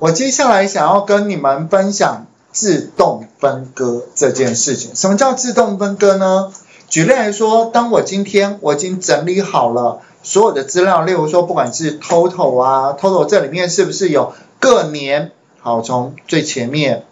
我接下来想要跟你们分享自动分割这件事情。什么叫自动分割呢？举例来说，当我今天我已经整理好了所有的资料，例如说不管是 total 啊 ，total 这里面是不是有各年？好，从最前面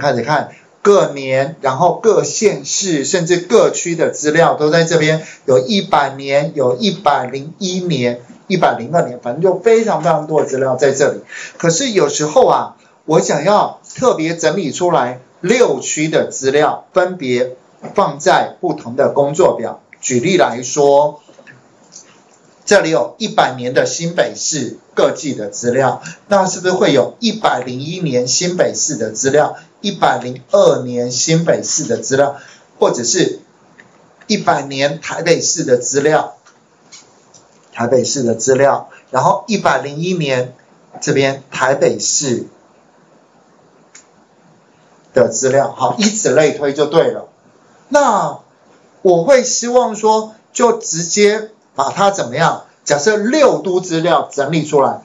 开始看。各年，然后各县市甚至各区的资料都在这边，有100年，有101年，102年，反正就非常非常多的资料在这里。可是有时候啊，我想要特别整理出来6区的资料，分别放在不同的工作表。举例来说，这里有100年的新北市各季的资料，那是不是会有101年新北市的资料、102年新北市的资料，或者是100年台北市的资料，然后101年这边台北市的资料，好，以此类推就对了。那我会希望说，就直接把它怎么样？假设6都资料整理出来，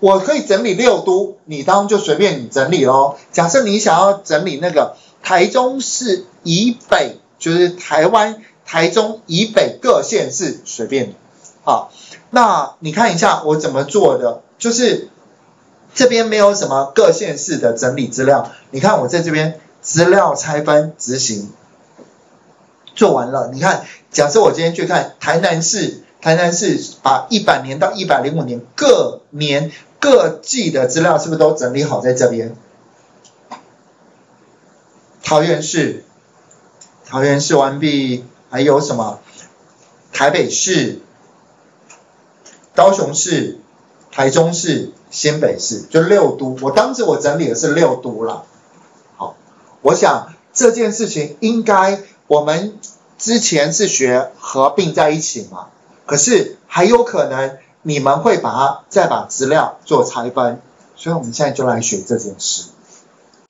我可以整理6都，你当然就随便你整理咯。假设你想要整理那个台中市以北，就是台湾台中以北各县市，随便你。好，那你看一下我怎么做的，就是这边没有什么各县市的整理资料，你看我在这边资料拆分执行做完了。你看，假设我今天去看台南市把100年到105年各年各季的资料是不是都整理好在这边？桃园市完毕，还有什么？台北市、高雄市、台中市、新北市，就6都。我当时我整理的是6都啦。好，我想这件事情应该我们之前是学合并在一起嘛。可是还有可能你们会把它再把资料做拆分，所以我们现在就来学这件事。